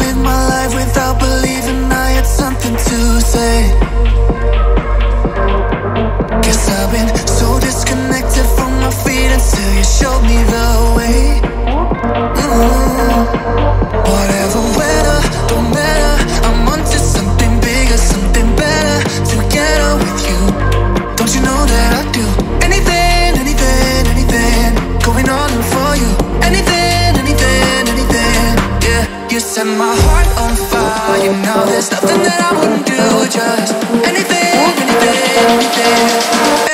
live my life without believing I had something to say. Guess I've been so disconnected from my feet until you showed me the way. Whatever weather, don't matter, I'm onto something bigger, something better, together with you. Don't you know that I do? Anything, anything, anything, going all in for you. Anything, anything, anything, yeah. You set my heart on fire, now there's nothing that I wouldn't do. Just anything, anything, anything.